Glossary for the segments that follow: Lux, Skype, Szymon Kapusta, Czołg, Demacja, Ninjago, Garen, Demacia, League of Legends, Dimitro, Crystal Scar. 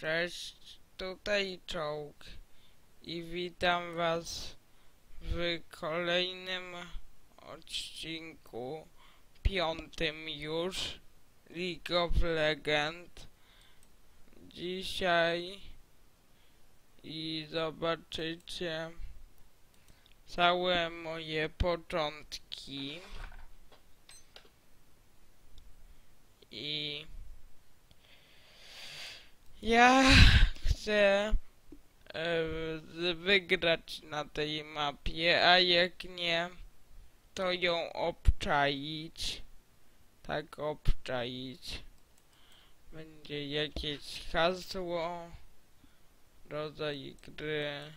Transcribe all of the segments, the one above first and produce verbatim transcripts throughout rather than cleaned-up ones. Cześć, tutaj Czołg i witam was w kolejnym odcinku, piątym już, League of Legends. Dzisiaj i zobaczycie całe moje początki i ja chcę e, wygrać na tej mapie, a jak nie, to ją obczaić. Tak, obczaić. Będzie jakieś hasło, rodzaj gry.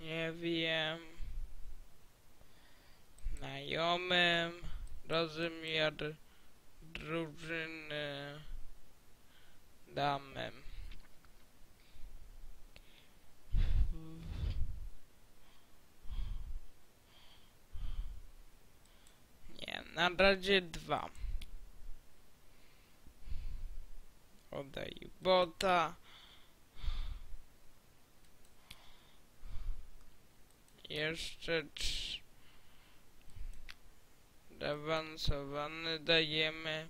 Nie wiem. Znajomym, rozmiar drużyny damy. Nie, na razie dwa. Oddaj bota. Jeszcze trzy. Awansowany dajemy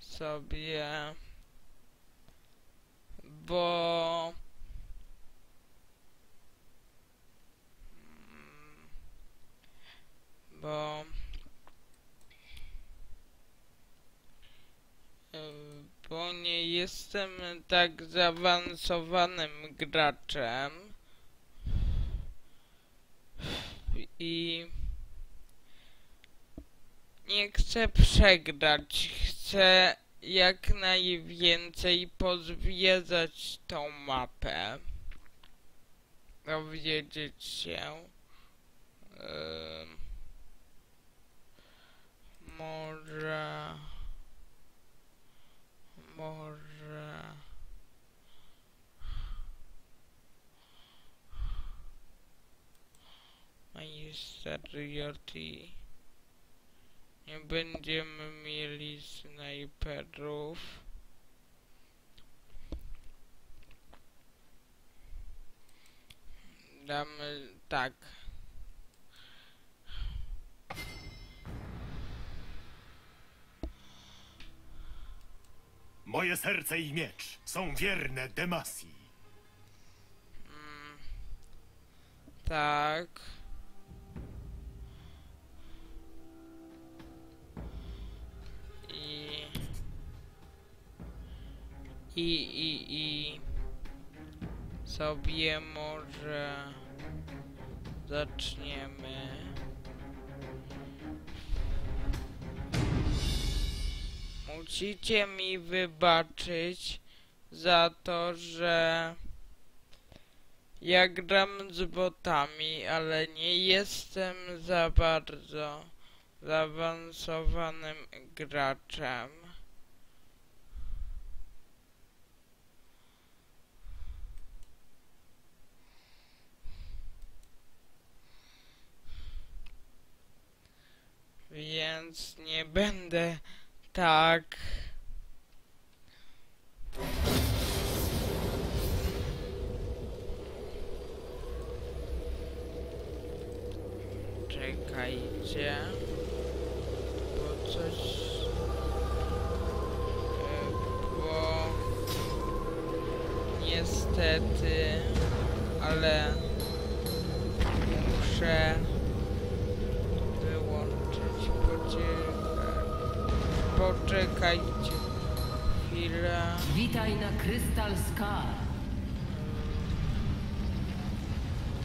sobie, bo bo bo nie jestem tak zaawansowanym graczem i nie chcę przegrać, chcę jak najwięcej pozwiedzać tą mapę, dowiedzieć się, yy, może, może, majsterioty. Nie będziemy mieli snajperów. Damy tak. Moje serce i miecz są wierne Demacji. Mm, tak. I, i, i sobie może zaczniemy. Musicie mi wybaczyć za to, że ja gram z botami, ale nie jestem za bardzo zaawansowanym graczem. Więc nie będę tak czekajcie, bo coś bo niestety, ale muszę poczekajcie chwilę. Witaj na Crystal Scar.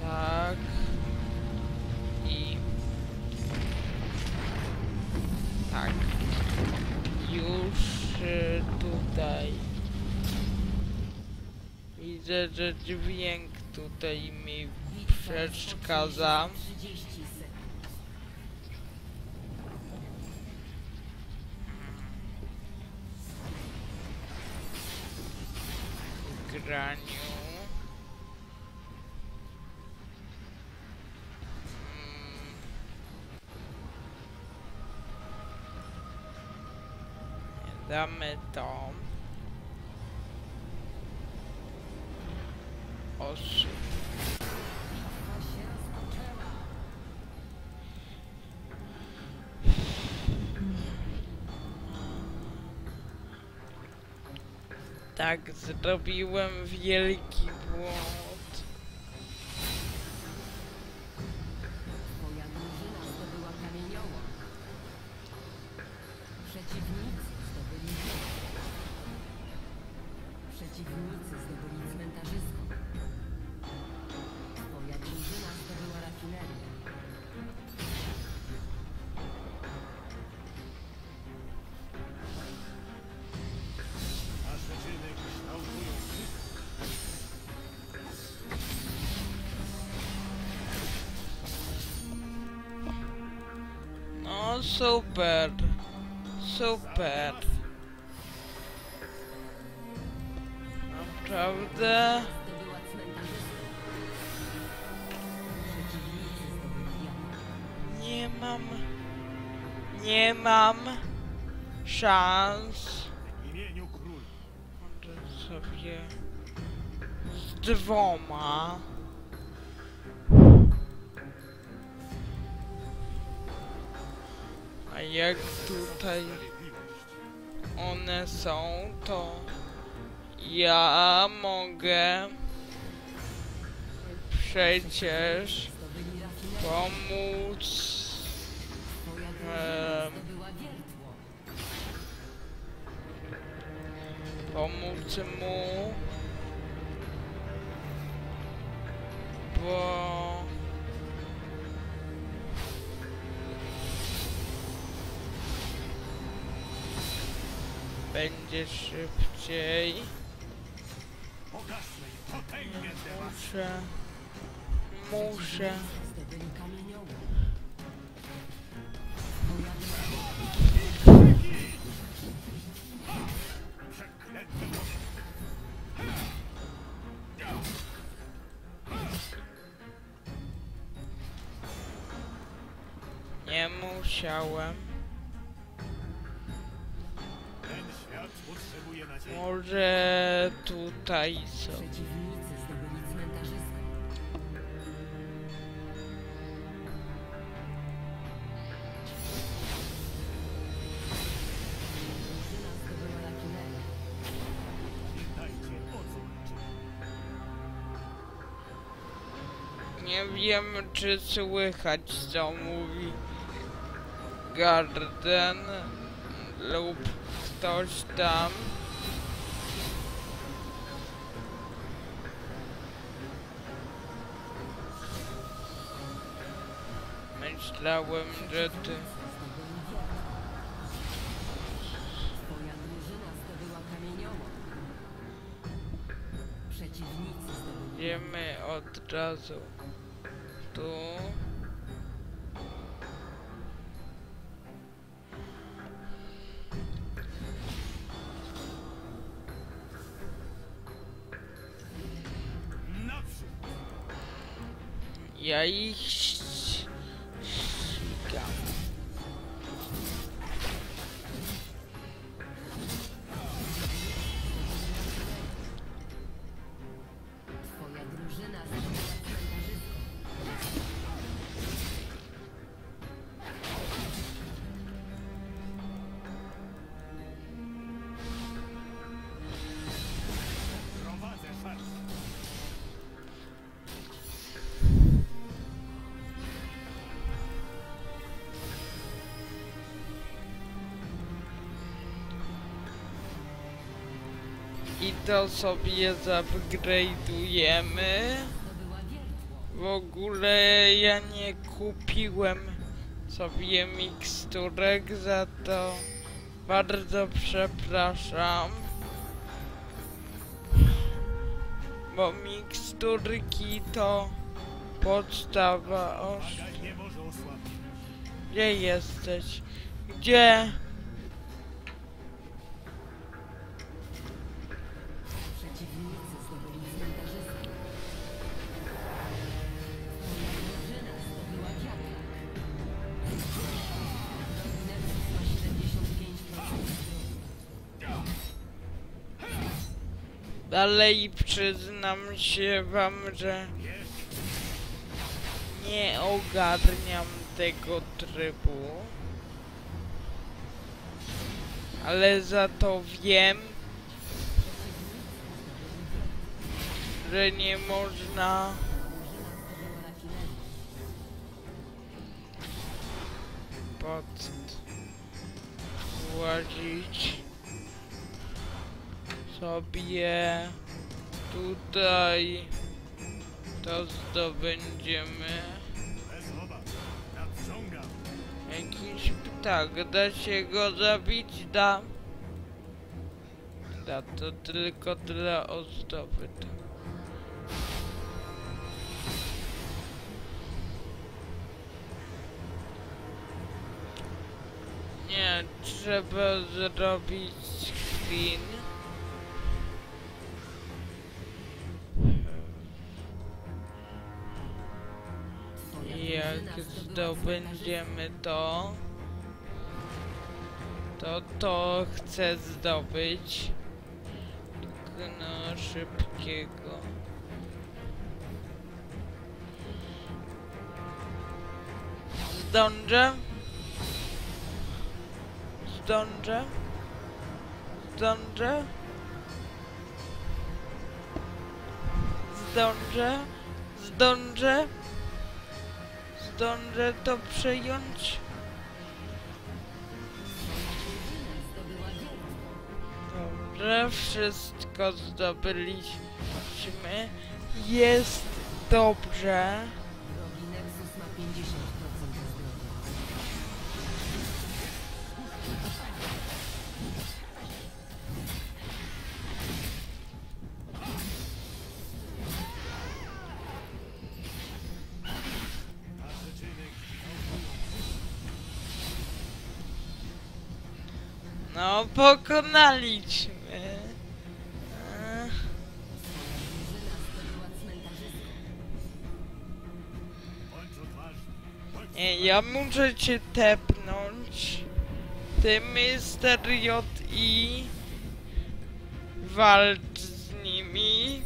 Tak. I... tak. Już tutaj. Widzę, że dźwięk tutaj mi przeszkadza. Graniu. Hmm. damy to. Oż. Tak, zrobiłem wielki błąd. Super, super. Naprawdę. Nie mam, nie mam szans. Może sobie z dwoma. A jak tutaj one są, to ja mogę przecież pomóc e, pomóc mu, bo będzie szybciej. Muszę... Muszę... Nie musiałem. Może tutaj są. Nie wiem, czy słychać, co mówi Garen lub ktoś tam. Myślałem, że ty... Twoja drużyna zdobyła kamieniołom. Przeciwnicy zdobyli. Idziemy od razu tu. Ja ich... I to sobie zupgrade'ujemy. W ogóle ja nie kupiłem sobie miksturek, za to bardzo przepraszam. Bo miksturki to podstawa. Oż... Gdzie jesteś? Gdzie? dalej przyznam się wam, że nie ogarniam tego trybu, ale za to wiem, że nie można podłazić sobie tutaj, to zdobędziemy. Jakiś ptak, da się go zabić? Da. Da, to tylko dla ozdoby. Nie, trzeba zrobić screen. Jak zdobędziemy to, to to chcę zdobyć. No, szybkiego. Zdążę? Zdążę? Zdążę? Zdążę? Zdążę? Zdążę to przejąć? Dobrze, wszystko zdobyliśmy. Jest dobrze. No, pokonaliśmy. Nie, ja muszę cię tepnąć. Ty, mister J I, walcz z nimi.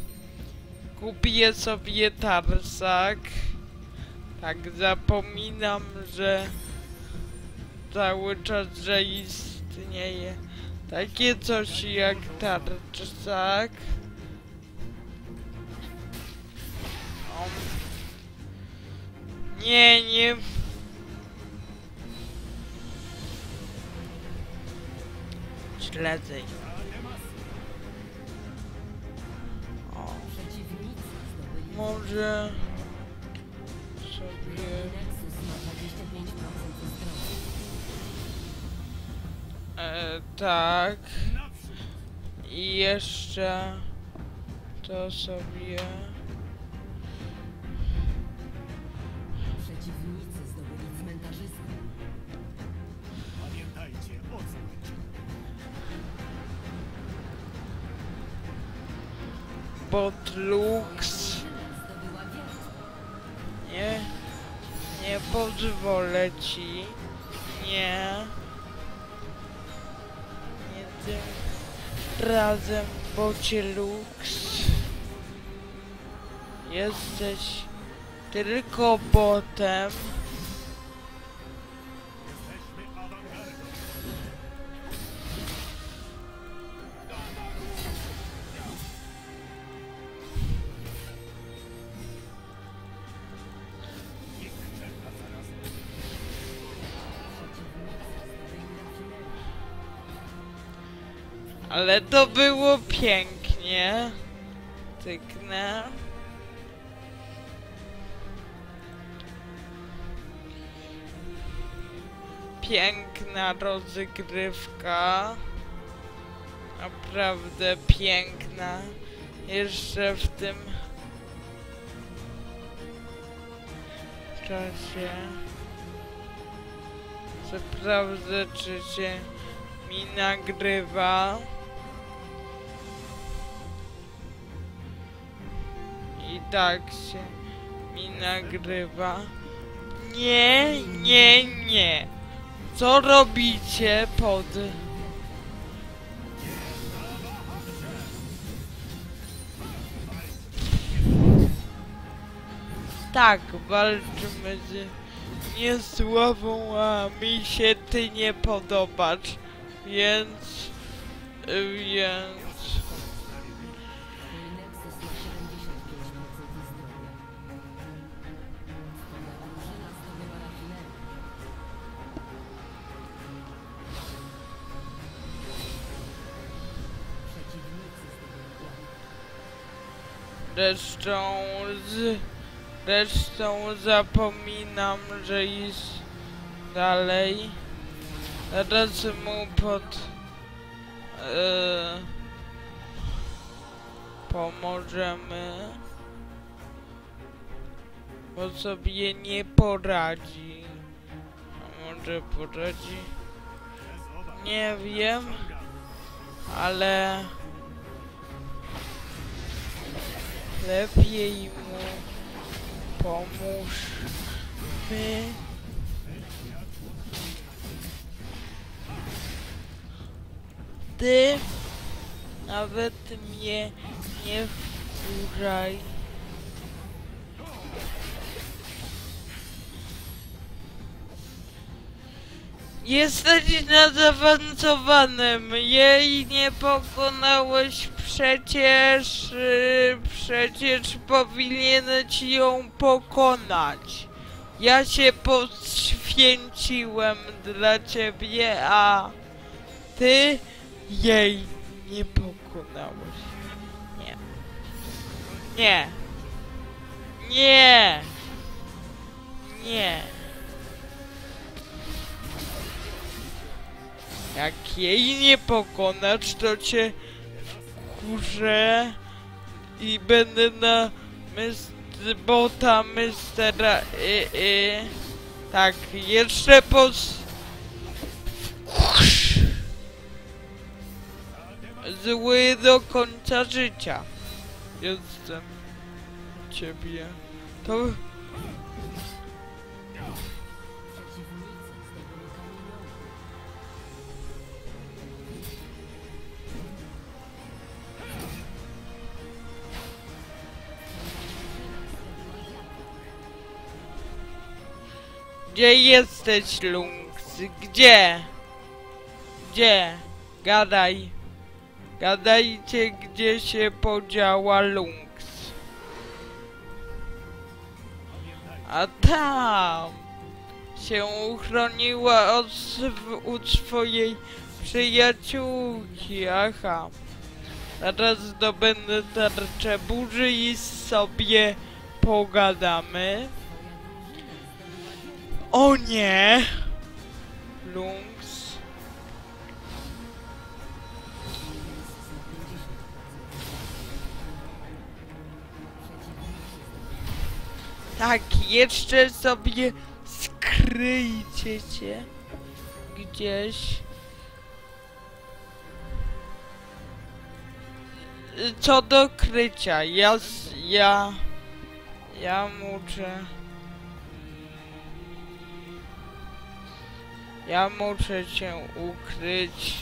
Kupię sobie tarsak. Tak, zapominam, że cały czas, że jest nie je. Takie coś jak tarczak. Um. Nie, nie. Śledzę. O. Może sobie... E, tak. I jeszcze to sobie. Przeciwnicy zdobyli cmentarzystę. Pamiętajcie o co. Pod Lux. Nie. Nie pozwolę ci. Nie. Razem bocie Lux. Jesteś tylko botem. Ale to było pięknie. Tyknę. Piękna rozgrywka. Naprawdę piękna. Jeszcze w tym czasie. Sprawdzę, czy się mi nagrywa. I tak się mi nagrywa. Nie, nie, nie. Co robicie pod... tak, walczymy z niesławą, a mi się ty nie podobasz, więc... więc... Zresztą, z, zresztą zapominam, że jest dalej. Zaraz mu pod... E, pomożemy. Bo sobie nie poradzi. A może poradzi? Nie wiem, ale... lepiej mu pomóżmy. Ty nawet mnie nie wkurzaj. Jesteś na zaawansowanym, jej nie pokonałeś przecież, przecież powinieneś ją pokonać. Ja się poświęciłem dla ciebie, a ty jej nie pokonałeś. Nie. Nie. Nie. Nie. Jak jej nie pokonasz, to cię wkurzę i będę na bota mistera y y. Tak, jeszcze pos... wkurz. Zły do końca życia. Jestem ciebie. To... Gdzie jesteś, Lux? Gdzie? Gdzie? Gadaj. Gadajcie, gdzie się podziała Lux. A tam się uchroniła od, od swojej przyjaciółki. Aha. Teraz zdobędę tarczę burzy i sobie pogadamy. O nie! Lux. Tak, jeszcze sobie skryjcie cię gdzieś. Co do krycia, ja... ja... ja muszę... Ja muszę cię ukryć.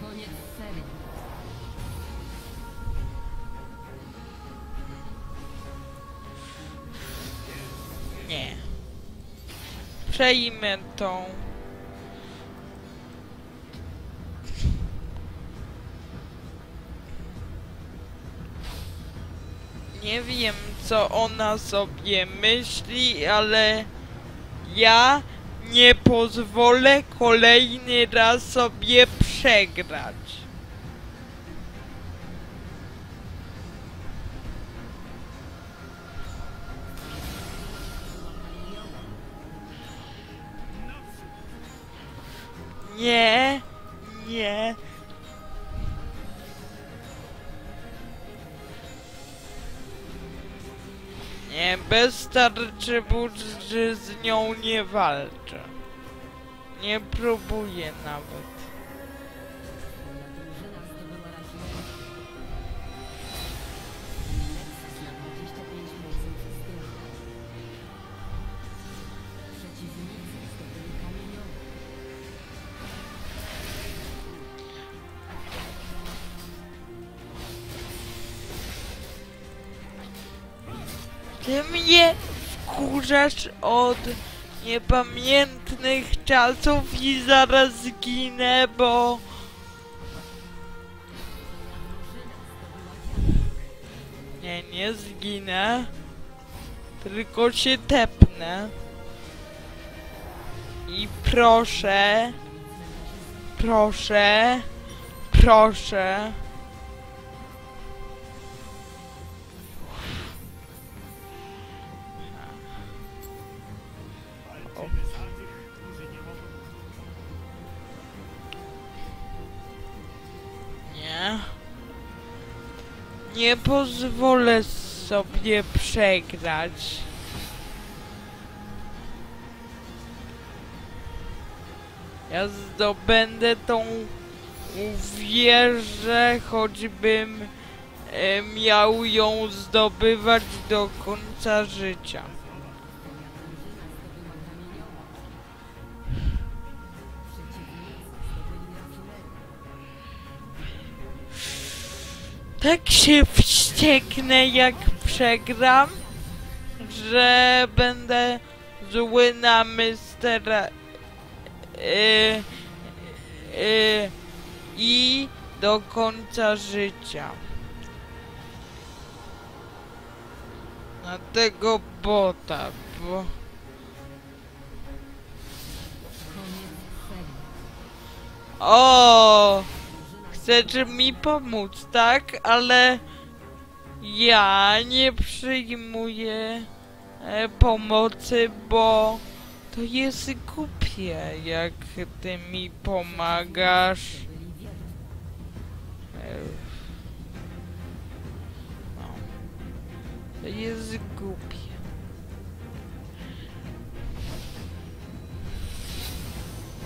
Koniec serii. Nie. Przejmę tą. Nie wiem, co ona sobie myśli, ale ja nie pozwolę kolejny raz sobie przegrać. Nie, nie. Nie, bez tarczy burzy z nią nie walczę. Nie próbuję nawet. Ty mnie wkurzasz od niepamiętnych czasów i zaraz zginę, bo... Nie, nie zginę, tylko się tepnę. I proszę, proszę, proszę. Nie. Nie pozwolę sobie przegrać. Ja zdobędę tą wieżę, choćbym e, miał ją zdobywać do końca życia. Tak się wścieknę, jak przegram, że będę zły na mistera Yy, yy, i do końca życia. Na tego bota, bo... O, chcesz mi pomóc, tak? Ale ja nie przyjmuję e, pomocy, bo to jest głupie. Jak ty mi pomagasz? No. To jest głupie.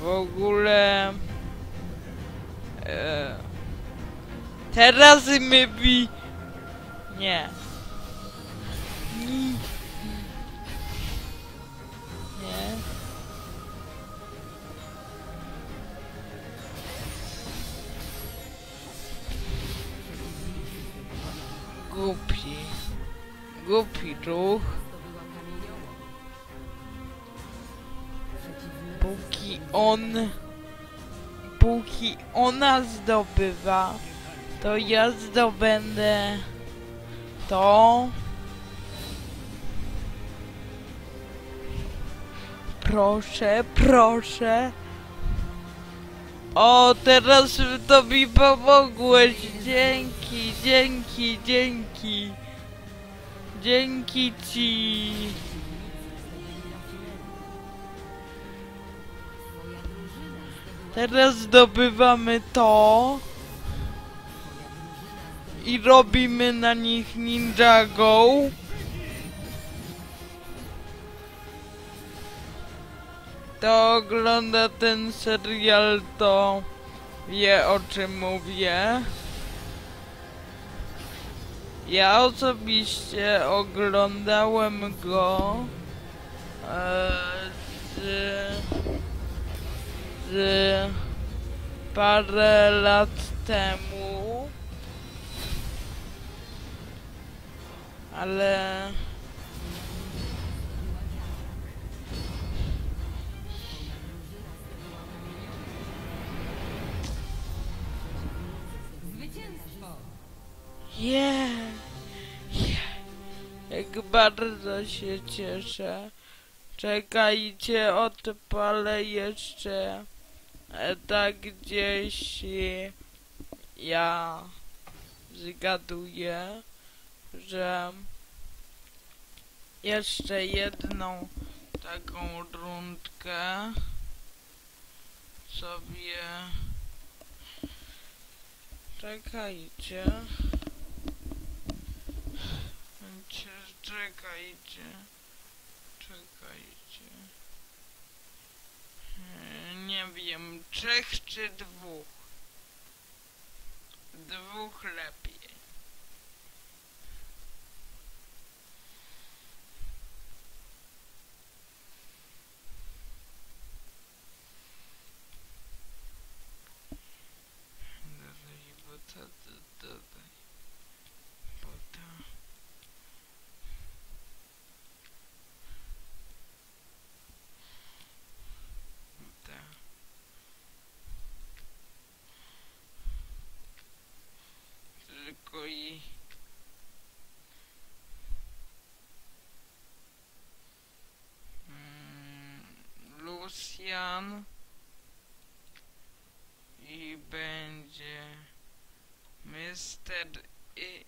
W ogóle... E, teraz mi bi... Nie. Głupi, głupi ruch. Póki on, póki ona zdobywa, to ja zdobędę to. Proszę, proszę. O, teraz to mi pomogłeś. Dzięki, dzięki, dzięki. Dzięki ci. Teraz zdobywamy to. I robimy na nich Ninjago. Kto ogląda ten serial, to wie, o czym mówię. Ja osobiście oglądałem go e, z, z parę lat temu, ale... Yeah. Yeah. Jak bardzo się cieszę. Czekajcie, odpalę jeszcze e, tak gdzieś i ja zgaduję, że jeszcze jedną taką rundkę sobie... Czekajcie. Czekajcie, czekajcie, nie wiem, trzech czy dwóch, dwóch lepiej. plan i będzie mister I.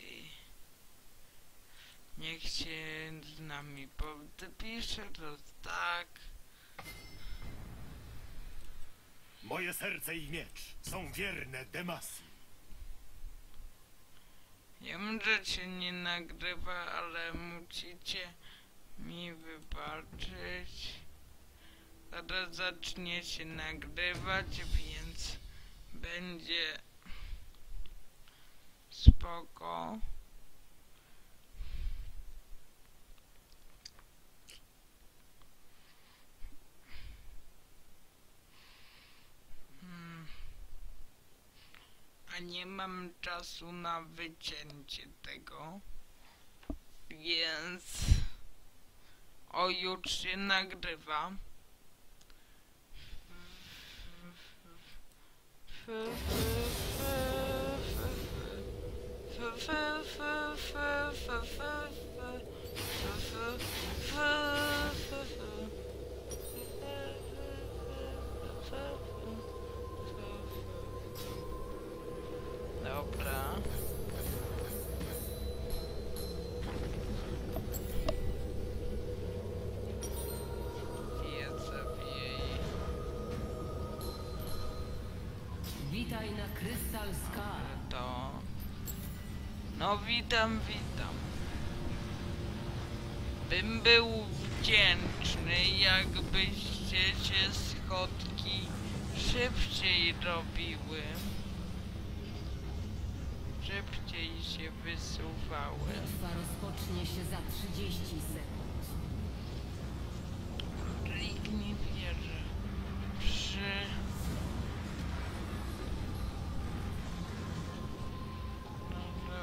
Niech się z nami podpisze, to tak. Moje serce i miecz są wierne Demacji. Wiem, że cię nie nagrywa, ale musicie mi wybaczyć. Zaraz zacznie się nagrywać, więc będzie spoko. Nie mam czasu na wycięcie tego, więc o, już się nagrywa. Dobra. Witaj na Crystal Scar. To. No witam, witam. Bym był wdzięczny, jakbyście się schodki szybciej robiły. Szybciej się wysuwały. Bitwa rozpocznie się za trzydzieści sekund. Nikt nie wierzy. Przy... Dobra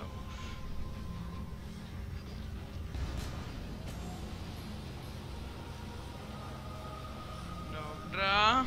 już. Dobra.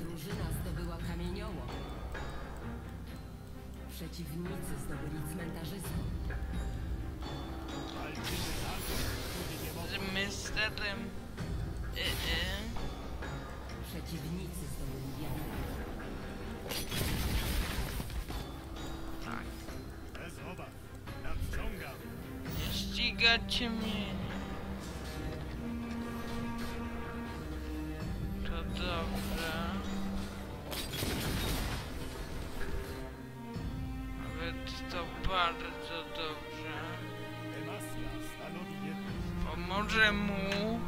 Drużyna zdobyła kamieniołom. Przeciwnicy zdobyli cmentarzysko. Z misterem. E -e. Przeciwnicy zdobyli wiatr. Tak. Bez obaw. Nadciągam. Nie ścigacie mnie. To dobra. To bardzo dobrze. Pomoże mu.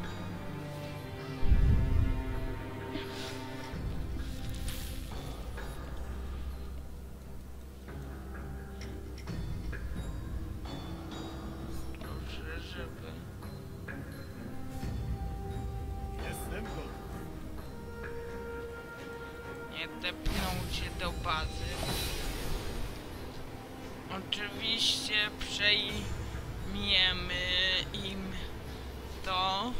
Dobrze, żeby. Jestem go. Nie tepnął się do bazy. Oczywiście przejmiemy im to,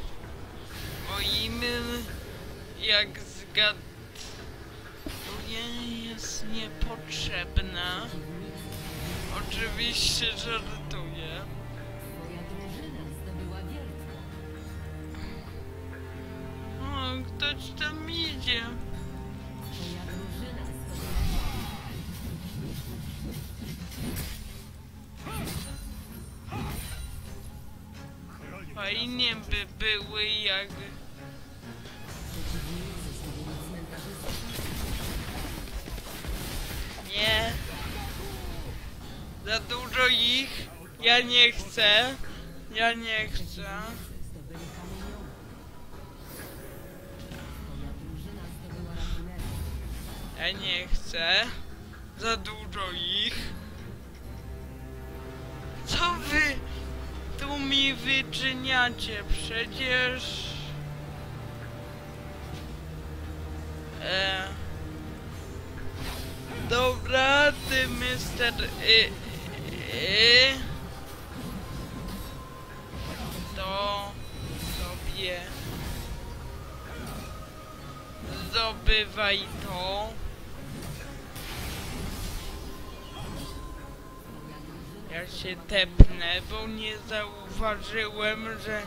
bo im jak zgaduję jest niepotrzebna. Oczywiście żartuję. O, ktoś tam idzie. Fajnie by były jak... Nie. Za dużo ich. Ja nie chcę. Ja nie chcę. Ja nie chcę. Za dużo ich. Co wy tu mi wyczyniacie? Przecież... E... Dobra, ty mister Y, y. To sobie zdobywaj to. Ja się tepnę, bo nie zauważyłem, że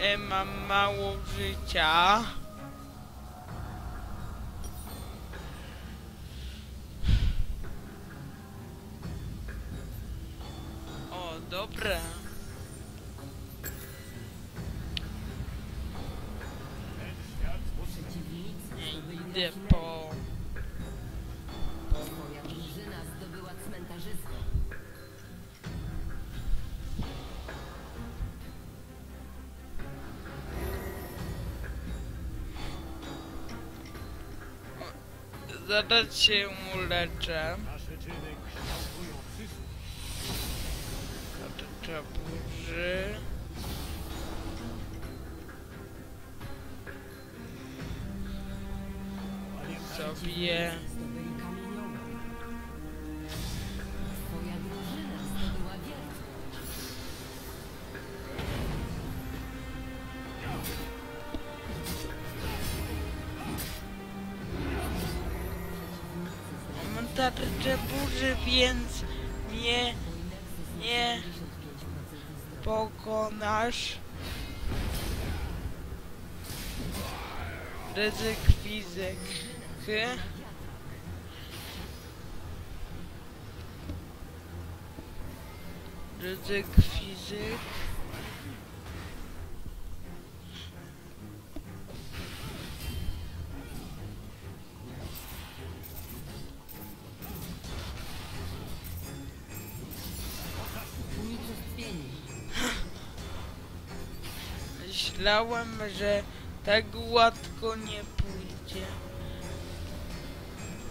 e, mam mało życia. O, dobra. Idę po... Twoja drużyna zdobyła cmentarzysko. Zaraz się uleczę. Nasze czyny kształtują wszystko. Sobie. Twoja drużyna zdobyła wielkość. Mam tarczę burzy, więc mnie nie pokonasz. Ryzyk fizyk. Okay. Ryzyk fizyk. Myślałem, że tak łatwo nie pójdzie.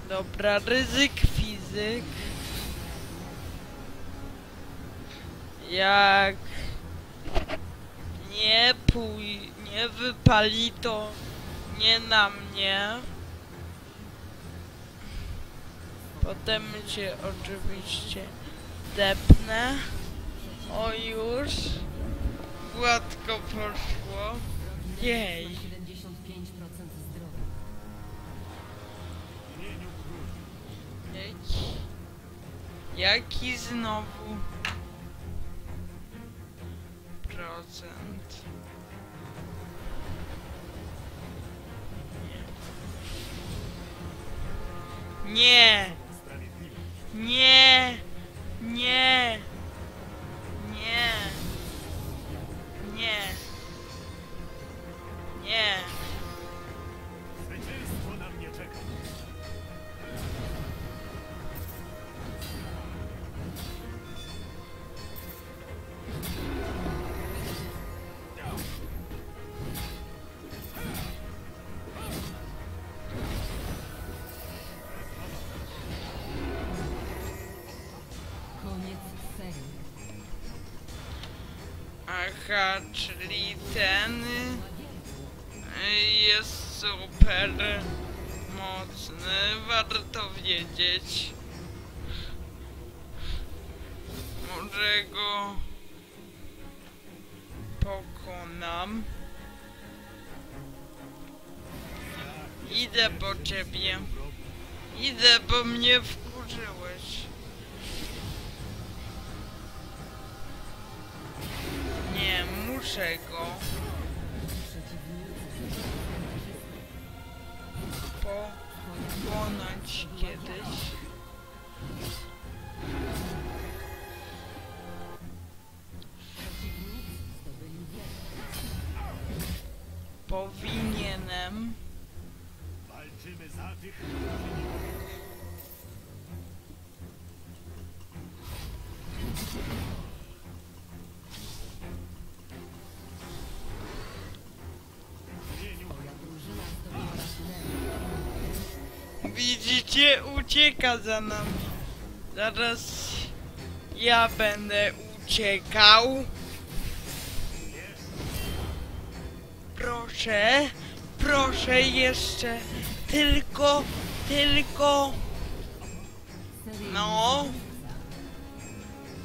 Dobra, ryzyk fizyk. Jak nie pój, nie wypali, to nie na mnie. Potem cię oczywiście depnę. O, już gładko poszło. Jej. Jaki znowu procent? Nie! Nie! Nie! Nie! Nie! Nie! Zwycięstwo na mnie czeka. Aha, czyli ten jest super mocny, warto wiedzieć. Może go pokonam. Idę po ciebie. Idę, bo mnie wkurzyłeś. Nie, muszę go pokonać kiedyś. Powinienem. Walczymy za tych. Widzicie, ucieka za nami. Zaraz ja będę uciekał. Proszę, proszę jeszcze. Tylko, tylko No.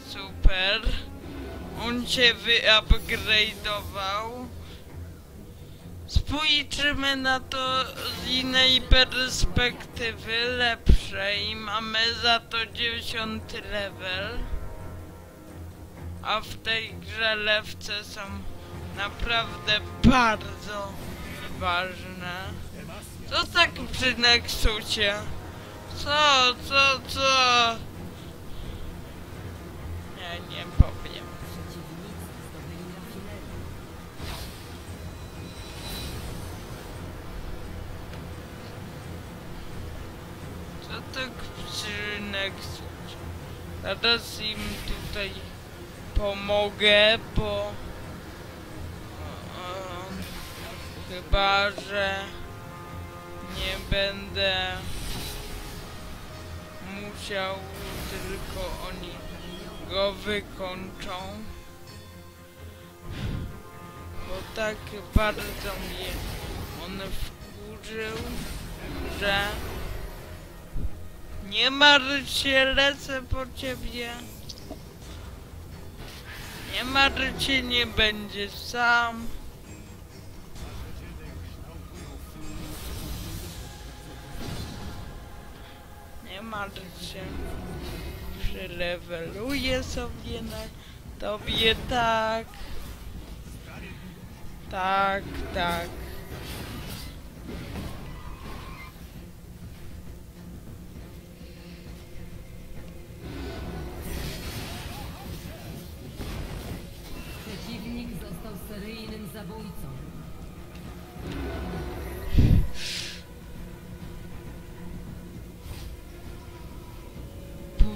Super. On cię wyupgrade'ował. Spójrzmy na to z innej perspektywy, lepszej. Mamy za to dziewiąty level. A w tej grze lewce są naprawdę bardzo ważne. Co tak przy Nexusie? Co, co, co? Ja nie powiem. Co tak przy Nexusie? Teraz im tutaj pomogę, bo... Chyba, że nie będę musiał, tylko oni go wykończą, bo tak bardzo mnie on wkurzył, że nie martw się, lecę po ciebie, nie martw się, nie będzie sam. Marcie, przeleweluję sobie na tobie, tak, tak, tak. Przeciwnik został seryjnym zabójcą.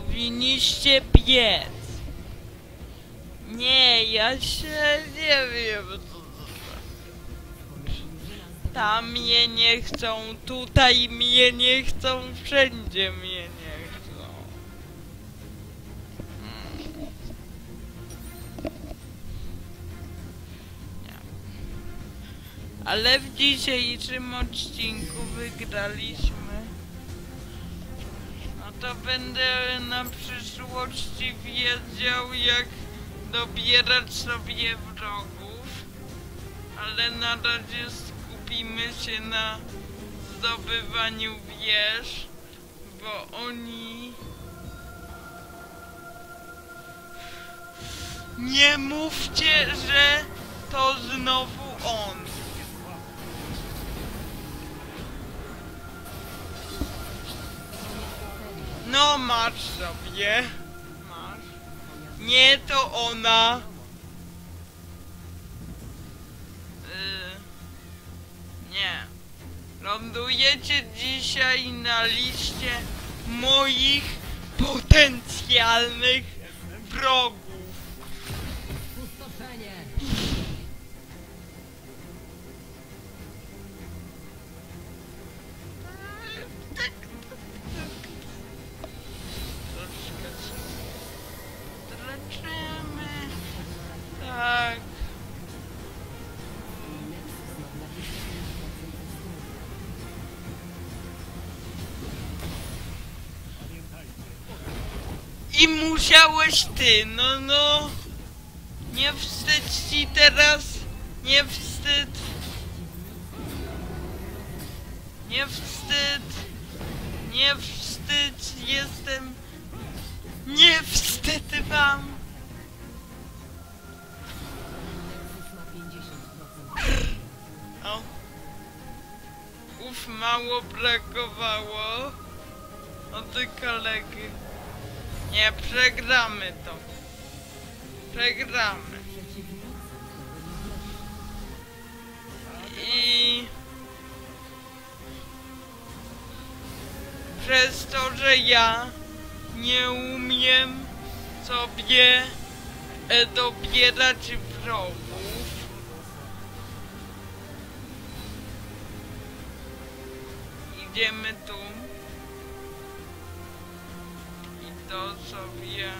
Powinniście biec. Nie, ja się nie wiem. Tam mnie nie chcą, tutaj mnie nie chcą, wszędzie mnie nie chcą. Hmm. Ale w dzisiejszym odcinku wygraliśmy. To będę na przyszłości wiedział, jak dobierać sobie wrogów, ale na razie skupimy się na zdobywaniu wież, bo oni... Nie mówcie, że to znowu on. No masz sobie. Masz. Nie, to ona. Yy, nie. Lądujecie dzisiaj na liście moich potencjalnych wrogów. Pustoszenie. I musiałeś ty, no no. Nie wstydź ci teraz. Nie wstyd. Nie wstyd. Nie wstyd. Jestem. Nie wstyd wam. O. Uf, mało brakowało. O ty kolegi. Nie, przegramy to. Przegramy. I... Przez to, że ja nie umiem sobie dobierać wrogów. Idziemy tu. To sobie...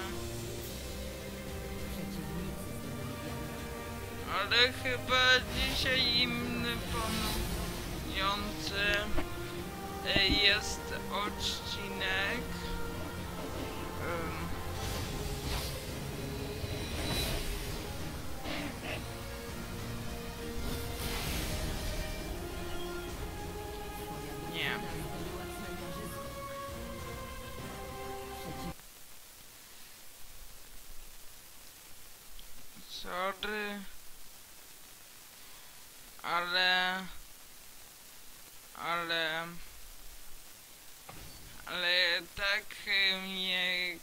Ale chyba dzisiaj inny ponujący jest odcinek. Sorry, ale, ale, ale tak mnie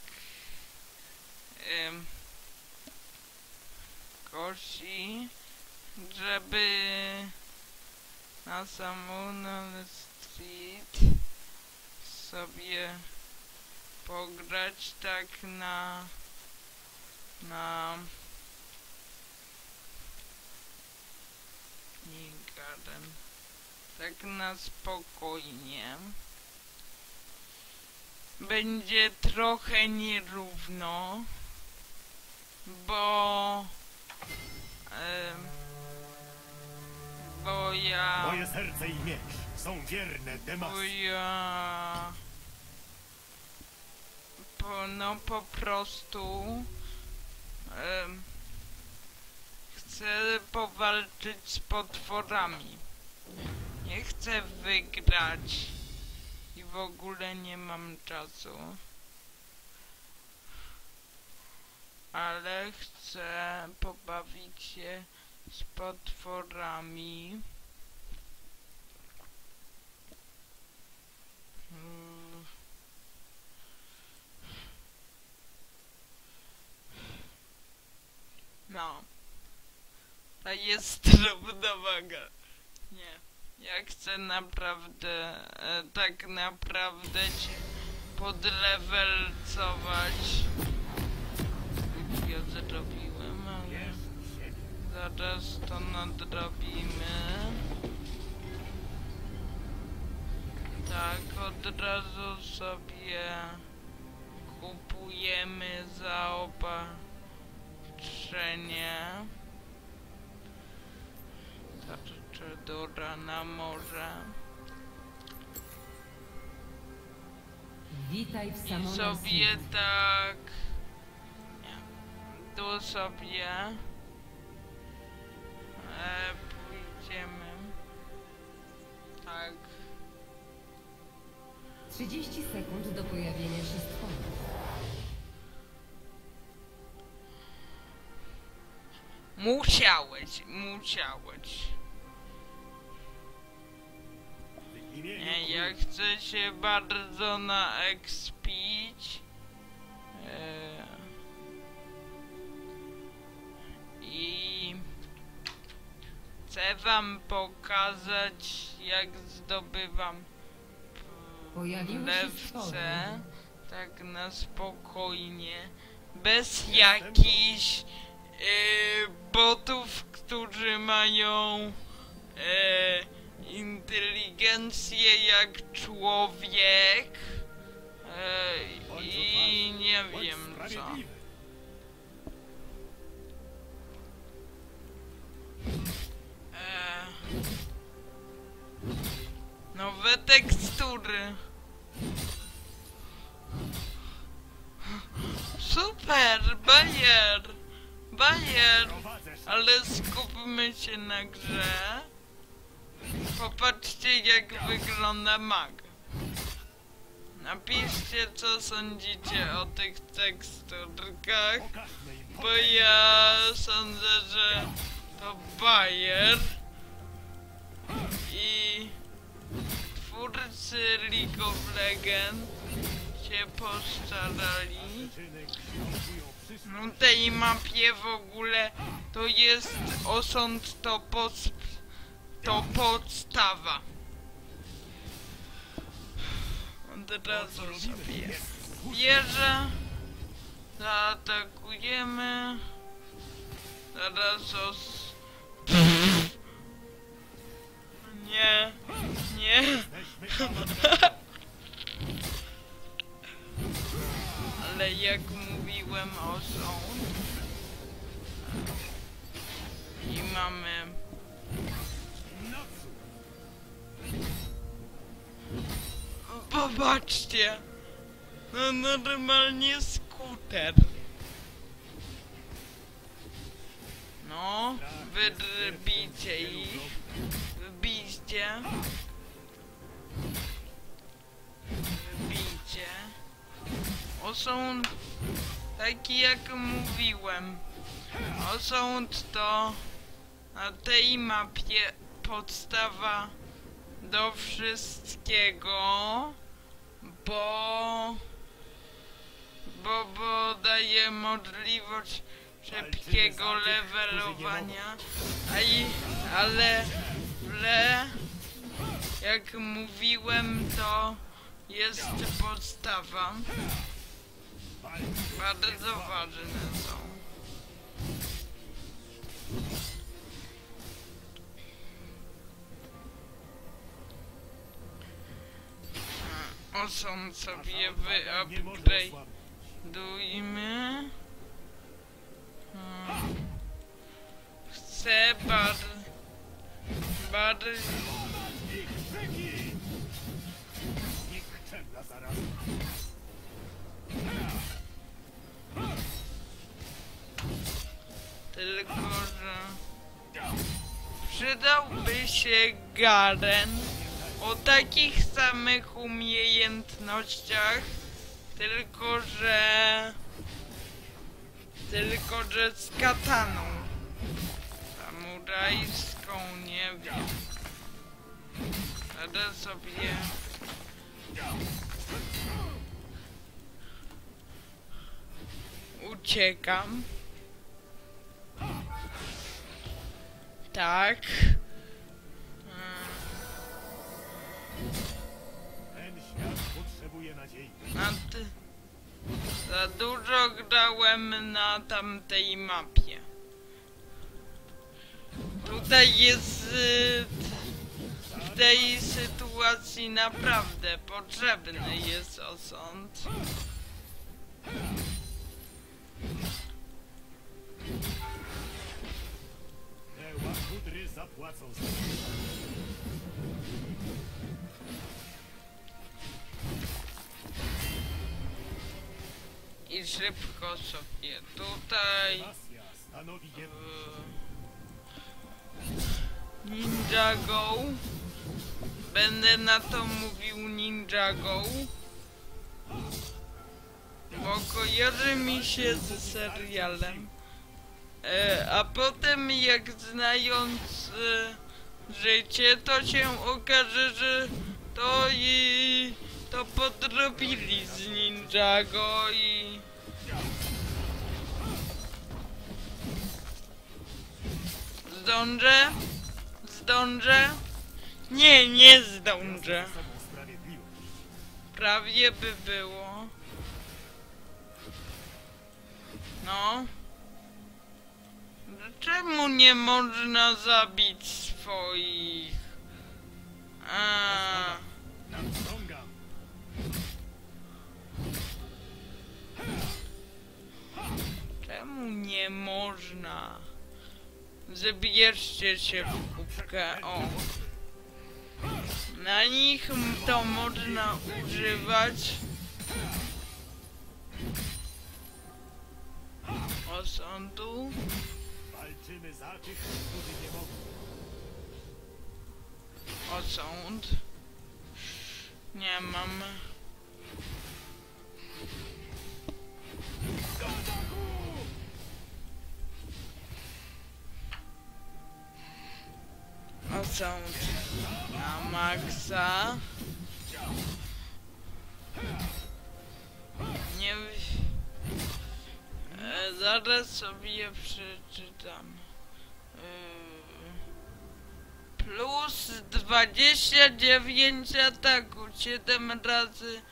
um, kosi, żeby na samą street sobie pograć tak na, na nie Garen. Tak na spokojnie. Będzie trochę nierówno, bo... E, bo ja... Moje serce i miecz są wierne Demacji. Bo ja... Bo no po prostu... E, chcę powalczyć z potworami. Nie chcę wygrać. I w ogóle nie mam czasu. Ale chcę pobawić się z potworami. Hmm. No. To jest równowaga. Nie. Ja chcę naprawdę, e, tak naprawdę cię podlewelcować. Ja zrobiłem, ale zaraz to nadrobimy. Tak, od razu sobie kupujemy zaopatrzenie. Dora na morze. Witaj w samolocie. I sobie tak... Nie. Tu sobie... E, pójdziemy. Tak. trzydzieści sekund do pojawienia się stworów. Musiałeś, musiałeś. Nie, ja chcę się bardzo na expić eee. i chcę wam pokazać, jak zdobywam lewce tak na spokojnie, bez jakichś eee, botów, którzy mają eee, inteligencję jak człowiek e, i nie wiem co. E, nowe tekstury. Super, bajer, bajer, ale skupmy się na grze. Popatrzcie, jak wygląda mag. Napiszcie, co sądzicie o tych teksturkach, bo ja sądzę, że to bajer i twórcy League of Legends się postarali. No tej mapie w ogóle to jest osąd, to post. To podstawa. Od razu sobie bierze. Zaatakujemy. Zaraz os... Nie. Nie. Ale jak mówiłem, o są. I mamy... Popatrzcie, No normalnie skuter. No, wydrbicie ich. Wbijcie. Wbijcie. O, są taki jak mówiłem. O, są to na tej mapie podstawa do wszystkiego, bo... Bo, bo daje możliwość szybkiego levelowania, a i, ale le, jak mówiłem, to jest podstawa. Bardzo ważne są. O, są sobie wyupgrade'ujmy. Hmm. Chcę bar... bar... Tylko, że... Przydałby się Garen o takich samych umiejętnościach, tylko, że... Tylko, że z kataną. Samurajską, nie wiem. Radę sobie... Uciekam. Tak. Ten świat potrzebuje nadziei. Za dużo grałem na tamtej mapie. Tutaj jest w tej sytuacji naprawdę potrzebny jest osąd. Te łachudry zapłacą za i szybko sobie tutaj e, Ninjago. Będę na to mówił Ninjago, bo kojarzy mi się z serialem. E, a potem jak znając e, życie, to się okaże, że to i to podrobili z Ninjago i... Zdążę? Zdążę? Nie, nie zdążę. Prawie by było. No. Czemu nie można zabić swoich? A. Czemu nie można? Zbierzcie się w kubkę, o. Na nich to można używać. Osądu. Walczymy za tych, którzy nie mogą. Osąd. Nie mam. Osąd na maksa. Nie e, zaraz sobie przeczytam. E, plus dwadzieścia dziewięć ataku, siedem razy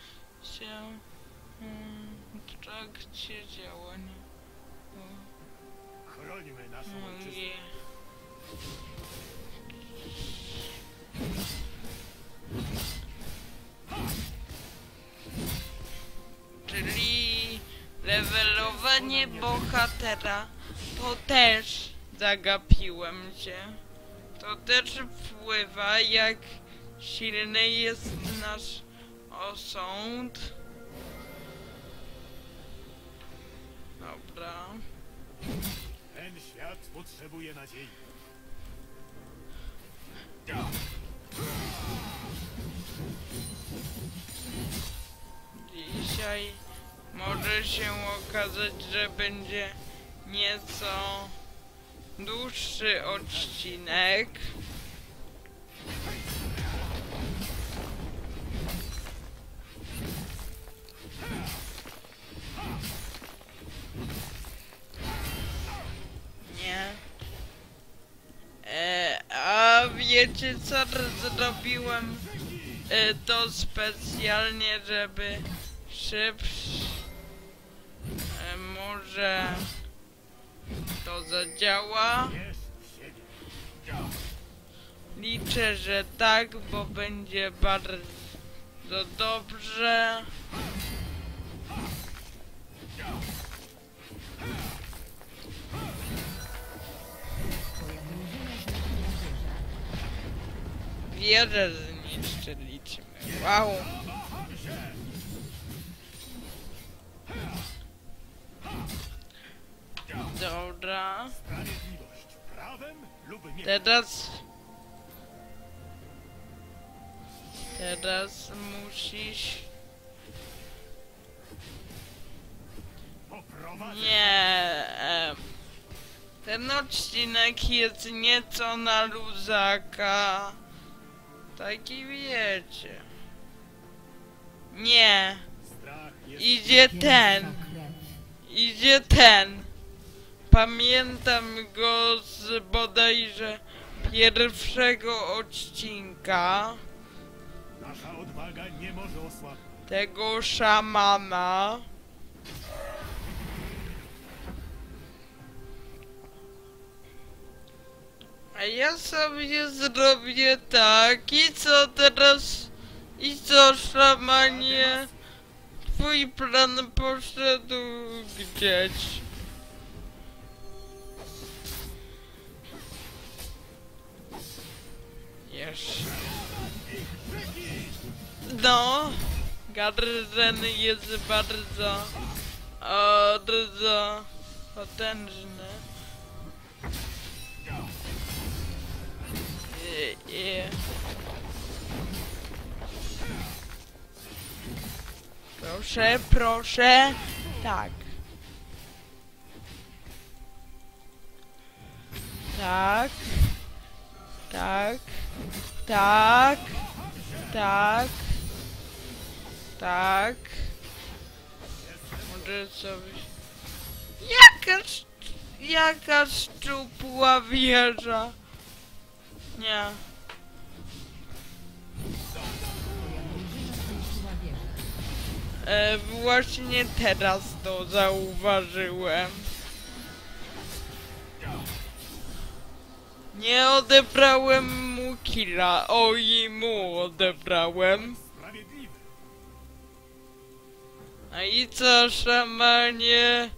się w trakcie działania. Chronimy naszą ojczyznę. Czyli levelowanie bohatera, to też zagapiłem się. To też wpływa, jak silny jest nasz osąd. Dobra. Ten świat potrzebuje nadziei. Dzisiaj może się okazać, że będzie nieco dłuższy odcinek. Nie. E, a wiecie co zrobiłem? E, to specjalnie, żeby szybciej e, może to zadziała. Liczę, że tak, bo będzie bardzo dobrze. Wierzę, zniszczyliśmy. Wow. Dobra. Teraz... Teraz musisz... Nie... Ten odcinek jest nieco na luzaka. Taki wiecie. Nie. Idzie ten. Idzie ten. Pamiętam go z bodajże pierwszego odcinka. Nasza odwaga nie może osłabnąć. Tego szamana. A ja sobie zrobię tak. I co teraz? I co, szamanie? Twój plan poszedł gdzieś. Jeszcze. No, Garen jest bardzo, bardzo potężny. I, i. Proszę, proszę, tak. Tak. Tak, tak, tak, tak. Może sobie... Jaka, jaka szczupła wieża. Nie. E, właśnie teraz to zauważyłem. Nie odebrałem mu killa, oj mu odebrałem. A i co, szamanie?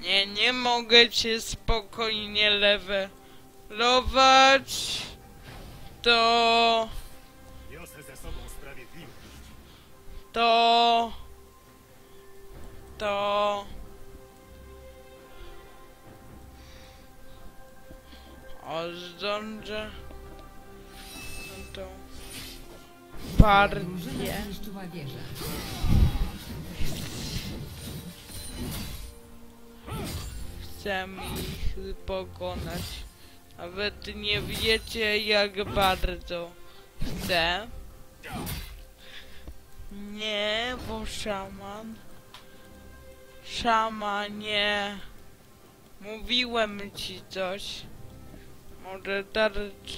Nie, nie mogę cię spokojnie levelować. To... To... To... O, zdążę... Tą... partię. Chcę ich pokonać. Nawet nie wiecie, jak bardzo chcę. Nie, bo szaman... Szamanie... Mówiłem ci coś. Może tarcz...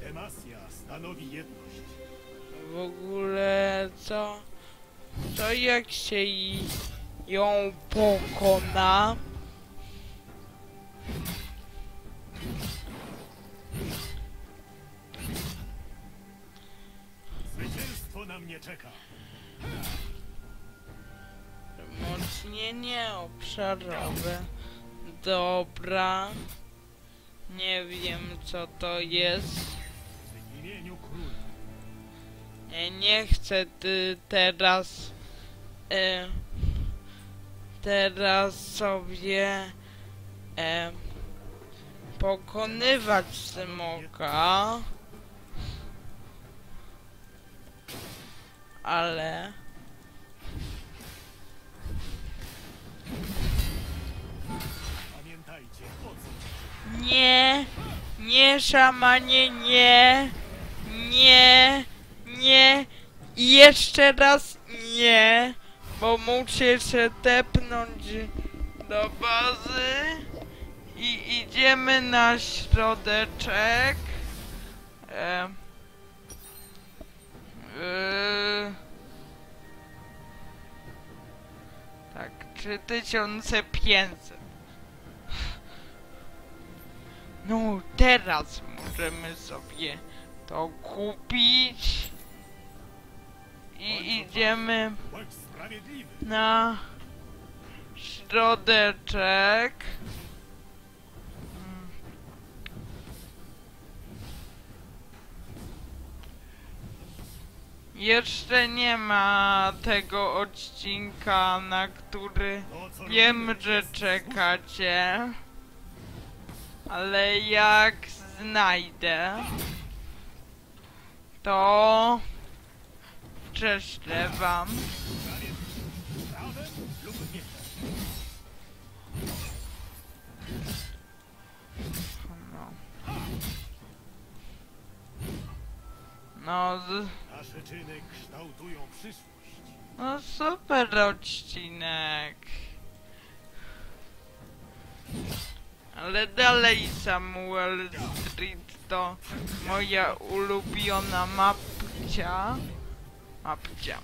Demacia stanowi jedność. W ogóle co? Co jak się ją pokona? Na mnie czeka. Mocnienie obszarowe. Dobra. Nie wiem co to jest. Nie, nie chcę ty teraz... E, teraz sobie... E, pokonywać smoka. Ale... Nie, nie, szamanie, nie, nie, nie i jeszcze raz nie, bo muszę się tepnąć do bazy i idziemy na środeczek. E, e, tak, trzy tysiące pięćset. No teraz możemy sobie to kupić i idziemy na środeczek. Jeszcze nie ma tego odcinka, na który wiem, że czekacie. Ale jak znajdę, to prześlę wam. No, no, z... no super odcinek. Ale dalej Samuel Street to moja ulubiona mapcia. Mapcia.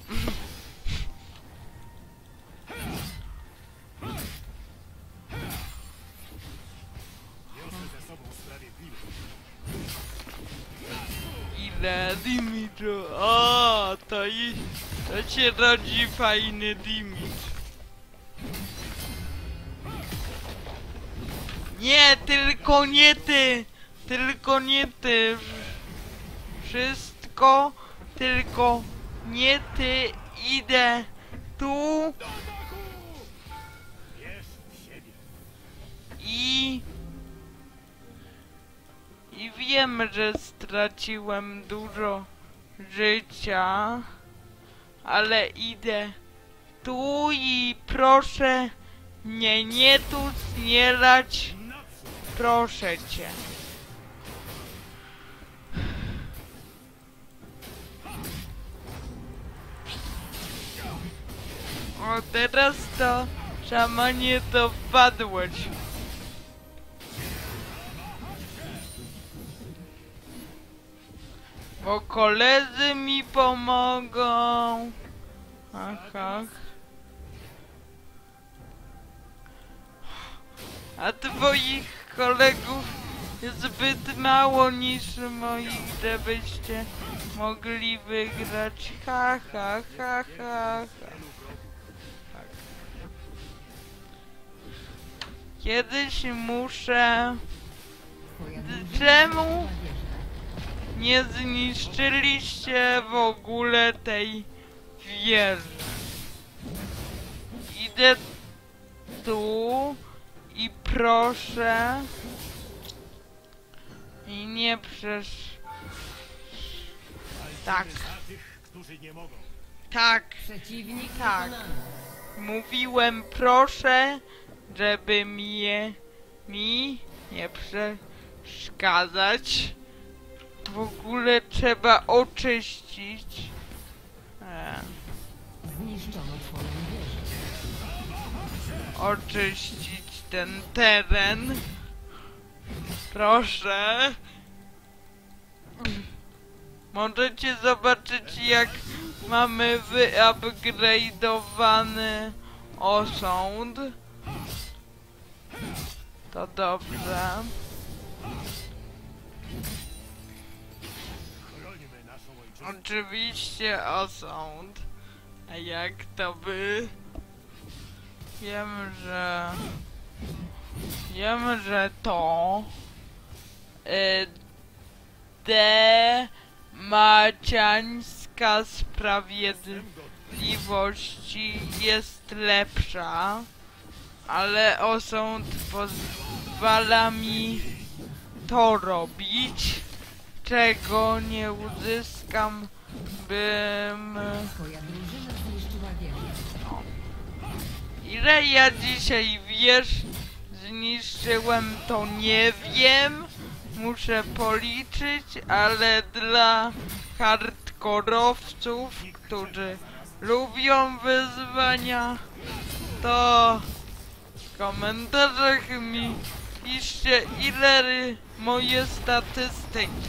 Ile Dimitro? O, to i to się rodzi fajny Dimitro. Nie, tylko nie ty! Tylko nie ty! Wszystko, tylko nie ty! Idę tu! I... I wiem, że straciłem dużo życia, ale idę tu i proszę mnie nie tu znielać. Proszę cię. O, teraz to, szamanie, to wpadłeś. Bo koledzy mi pomogą. Aha. A twoich kolegów jest zbyt mało niż moich, żebyście mogli wygrać. Ha, ha, ha, ha, ha. Tak. Kiedyś muszę... Czemu nie zniszczyliście w ogóle tej wieży? Idę tu... I proszę... I nie przesz... Tak. Tak. Tak. Mówiłem proszę, żeby mi je... Mi... nie przeszkadzać. W ogóle trzeba oczyścić. Zniszczono twoją wieżę. Oczyścić ten teren. Proszę. Możecie zobaczyć, jak mamy wyupgrade'owany osąd. To dobrze. Oczywiście osąd. A jak to by... Wiem, że... wiem, że to y, demaciańska sprawiedliwość jest lepsza, ale osąd pozwala mi to robić, czego nie uzyskam, bym... Ile ja dzisiaj, wiesz, zniszczyłem, to nie wiem, muszę policzyć, ale dla hardkorowców, którzy lubią wyzwania, to w komentarzach mi piszcie, ile moje statystyki,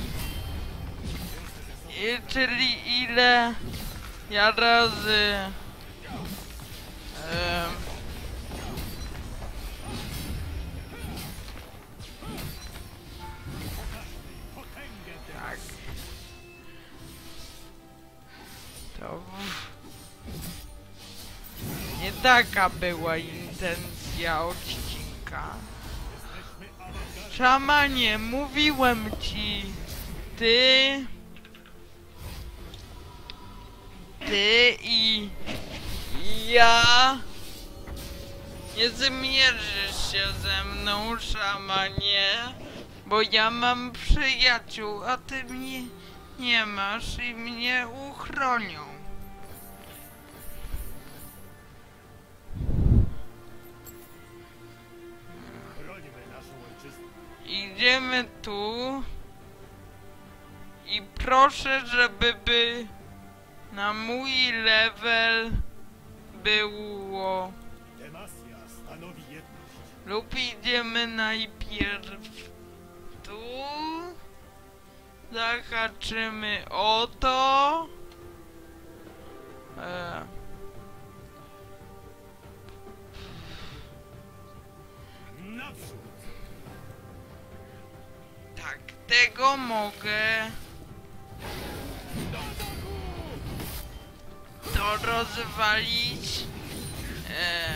I, czyli ile ja razy... Um, Nie taka była intencja odcinka. Szamanie, mówiłem ci, ty, ty i ja nie zmierzysz się ze mną, szamanie, bo ja mam przyjaciół, a ty mnie nie masz i mnie uchronią. Idziemy tu i proszę, żeby by na mój level było lub idziemy najpierw tu, zahaczymy o to, e tak, tego mogę. To rozwalić. E...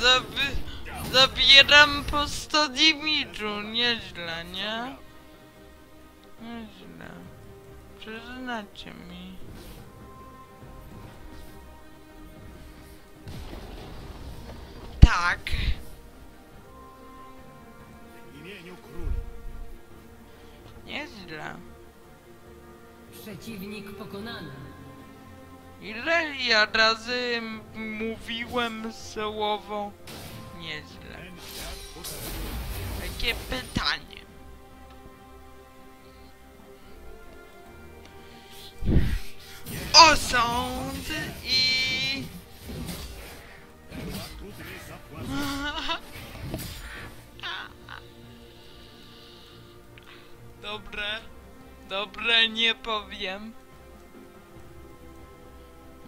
Zab... Zabieram po sto Dimitru. Nieźle, nie? Nieźle. Przyznacie mi. Tak. W imieniu króla. Nieźle. Przeciwnik pokonany. Ile ja razy mówiłem słowo nieźle? Takie pytanie. Osąd i... Dobre, dobre, nie powiem.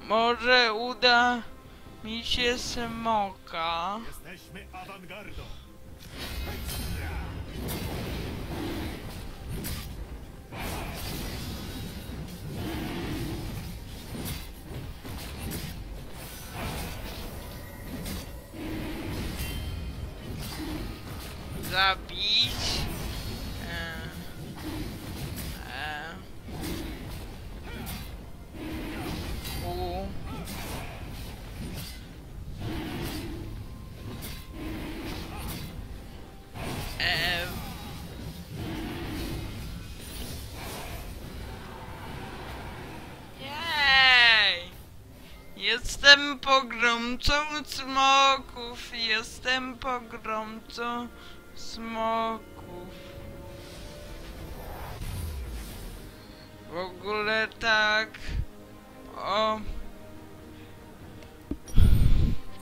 Może uda mi się smoka. Jesteśmy awangardą. Zabić. E, e, u. E, jej. Jestem pogromcą smoków. Jestem pogromcą smoków. W ogóle tak. O.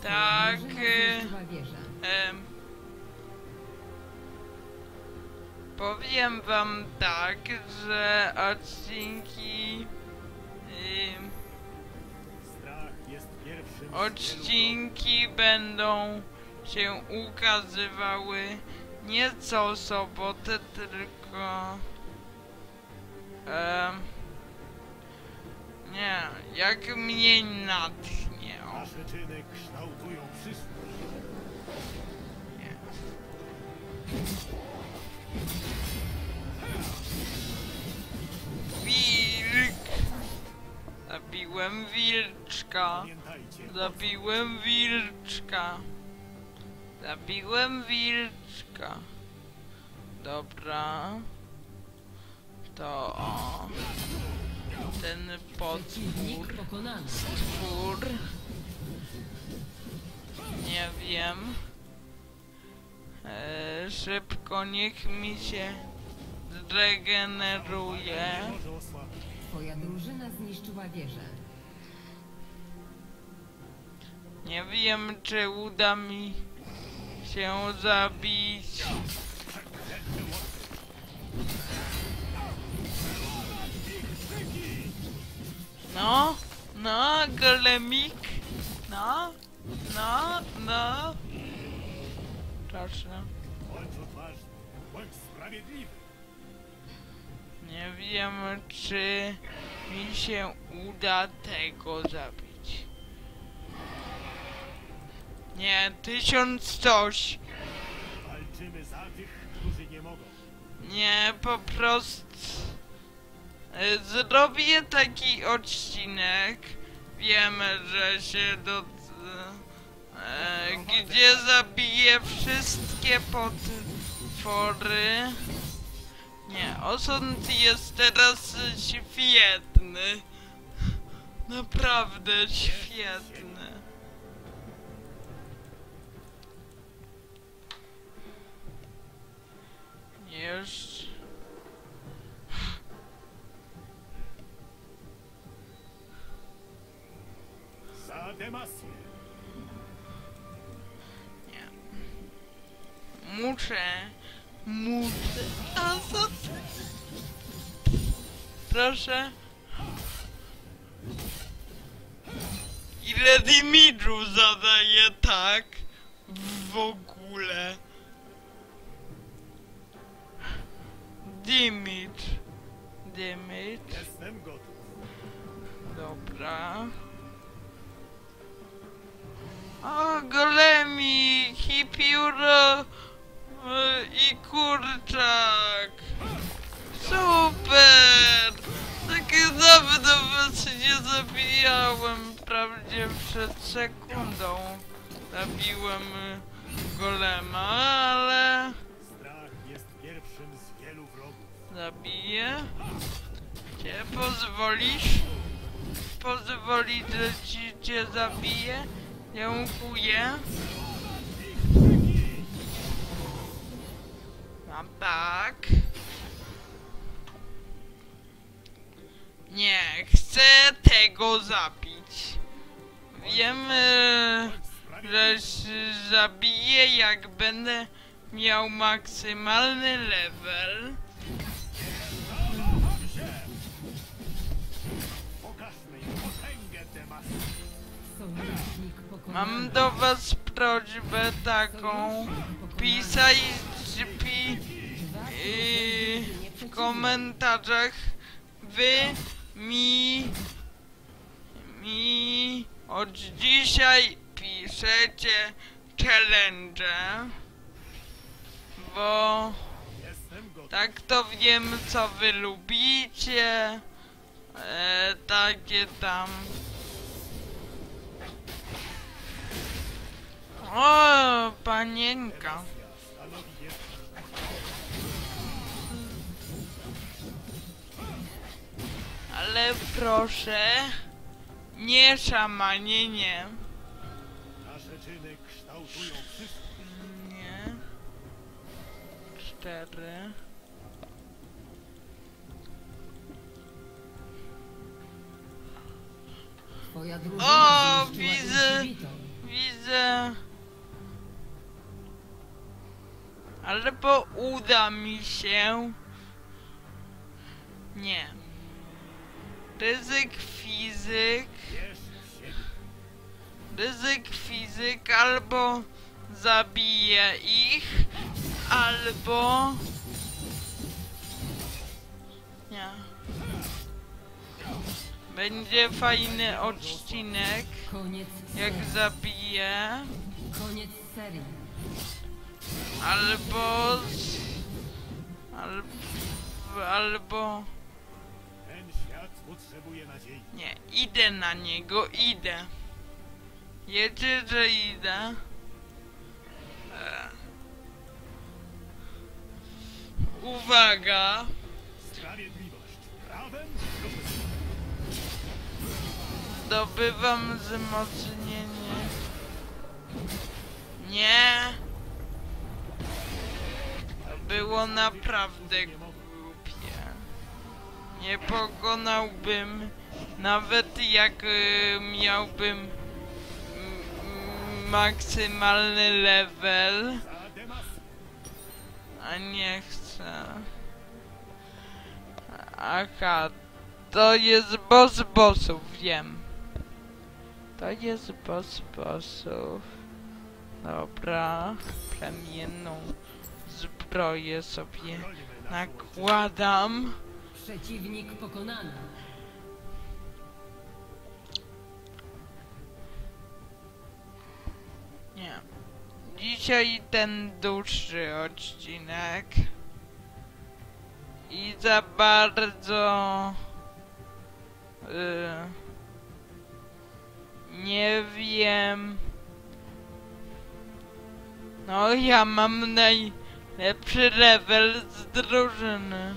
Tak. E, e, powiem wam tak, że odcinki. E, odcinki będą się ukazywały. Nie co sobotę, tylko... E, nie, jak mnie natchnie. O. Wasze czyny kształtują przyszłość. Nie. Wilk! Zabiłem wilczka. Zabiłem wilczka. Zabiłem wilczka. Dobra. To o. Ten potwór, stwór, nie wiem, eee, szybko niech mi się zregeneruje. Twoja drużyna zniszczyła wieżę. Nie wiem, czy uda mi się zabić. No, no, golemik, no, no, no. Straszne. Nie wiem, czy mi się uda tego zabić. Nie, tysiąc coś. Walczymy za tych, którzy nie mogą. Nie, po prostu... Zrobię taki odcinek, wiemy, że się do... E, gdzie zabiję wszystkie potwory. Nie, osąd jest teraz świetny. Naprawdę świetny. Jeszcze... Za Demacię. Nie. Muszę. Muszę. A co? Proszę. Ile Dimitro zadaje tak? W ogóle. Dimitr. Dimitr. Jestem gotów. Dobra. O, golemik i pióro i kurczak. Super! Takie dawno was nie zabijałem. Wprawdzie przed sekundą zabiłem golema, ale... Strach jest pierwszym z wielu wrogów. Zabiję? Cię pozwolisz? Pozwolić, że ci cię zabiję? Dziękuję. A tak. Nie, chcę tego zabić. Wiemy, że zabiję, jak będę miał maksymalny level. Mam do was prośbę taką, pisajcie pi, yy, w komentarzach wy mi, mi od dzisiaj piszecie challenge, bo tak to wiem, co wy lubicie, e, takie tam. O, panienka. Ale proszę, nie szamanienie. Nasze czyny kształtują wszystko. Nie. Cztery. O, widzę, widzę. Ale bo uda mi się. Nie. Ryzyk fizyk. Ryzyk fizyk albo zabiję ich, albo... Nie. Będzie fajny odcinek, jak zabiję. Koniec serii. Albo... Albo... Albo... Nie, idę na niego, idę. Wiecie, że idę. Uwaga! Zdobywam wzmocnienie. Nie! To było naprawdę głupie. Nie pokonałbym, nawet jak y, miałbym m, maksymalny level. A nie chcę. Aha, to jest boss bossów, wiem. To jest boss bossów. Dobra, plemienną zbroję sobie nakładam. Przeciwnik pokonany. Nie. Dzisiaj ten dłuższy odcinek. I za bardzo... Yy, nie wiem. No ja mam najlepszy level z drużyny.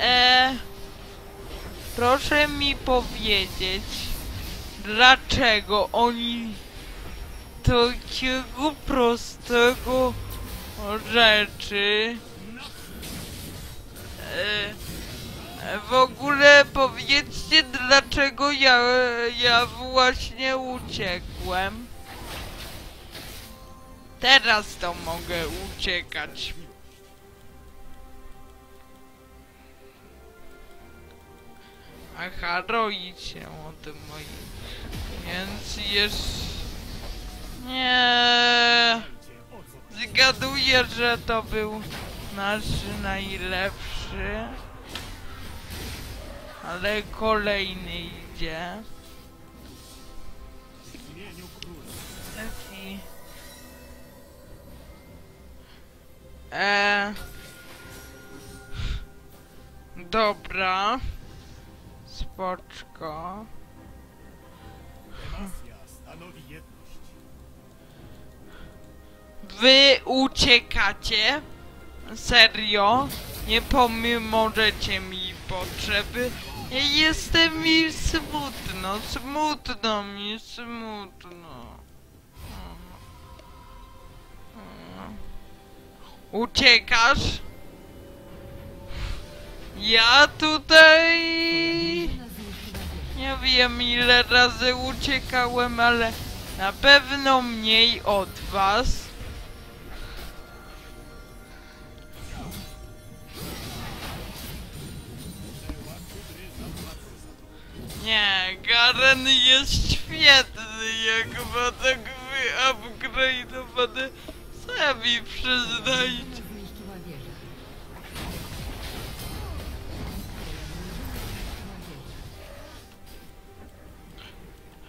E, proszę mi powiedzieć, dlaczego oni takiego prostego rzeczy e, w ogóle powiedzcie, dlaczego ja, ja właśnie uciekłem. Teraz to mogę uciekać. Aha, roi się o tym moim. Więc jest... Nie. Zgaduję, że to był nasz najlepszy. Ale kolejny idzie. Lepiej. Eee. Dobra. Spoczko. Wy uciekacie? Serio? Nie pomożecie mi potrzeby. Ja jestem mi smutno, smutno mi, smutno. Uciekasz? Ja tutaj... Nie wiem ile razy uciekałem, ale na pewno mniej od was. Nie, Garen jest świetny, jak ma tak wyupgrade'owane, sami przyznajcie.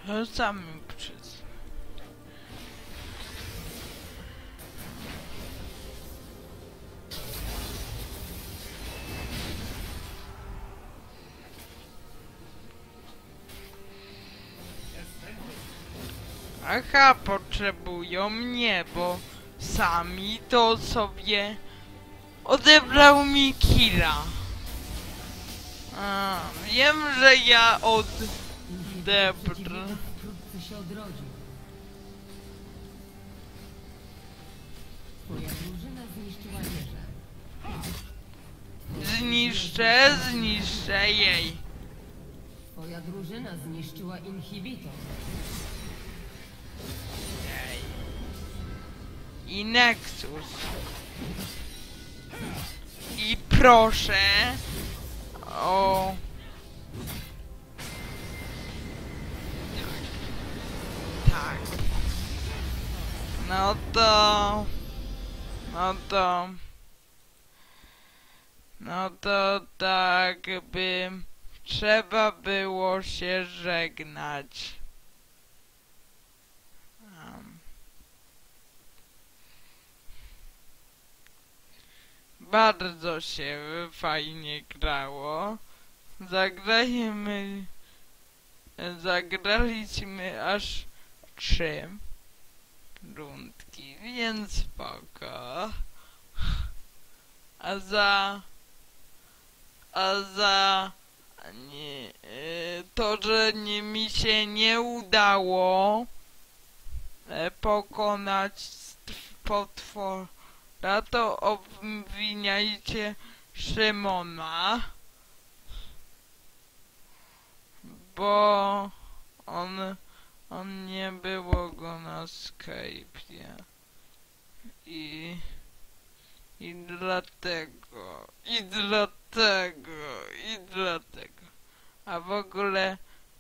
Ja sami przyznam. Aha, potrzebują mnie, bo sami to sobie odebrał mi killa. A, wiem, że ja odebrę. Zniszczę, zniszczę jej. Twoja drużyna zniszczyła inhibitor. I Nexus. I proszę o... Tak. No to... No to... No to tak by... trzeba było się żegnać. Bardzo się fajnie grało. Zagrajmy... Zagraliśmy aż trzy rundki, więc spoko. A za... A za... Nie, to, że nie, mi się nie udało pokonać potwora, to obwiniajcie Szymona, bo on, on nie było go na Skype'ie i, i dlatego, i dlatego, i dlatego. A w ogóle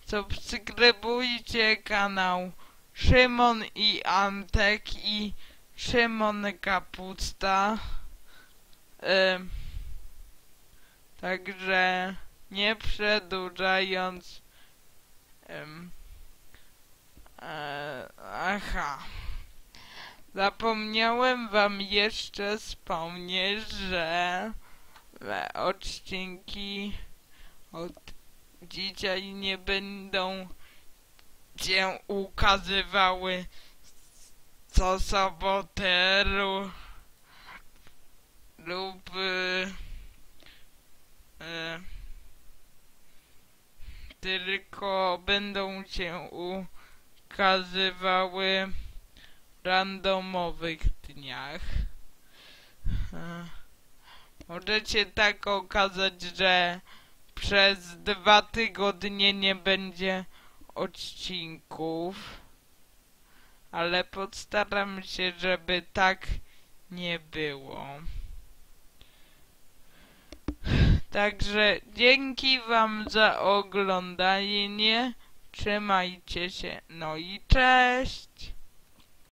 subskrybujcie kanał Szymon i Antek i Szymon Kapusta. Yy, także nie przedłużając... Um, e, aha. Zapomniałem wam jeszcze wspomnieć, że odcinki od dzisiaj nie będą się ukazywały co sobotę lub e, e, tylko będą się ukazywały w randomowych dniach. E, możecie tak okazać, że przez dwa tygodnie nie będzie odcinków, ale postaram się, żeby tak nie było. Także dzięki wam za oglądanie, trzymajcie się, no i cześć!